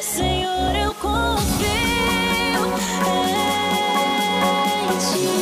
Senhor, eu confio em Ti.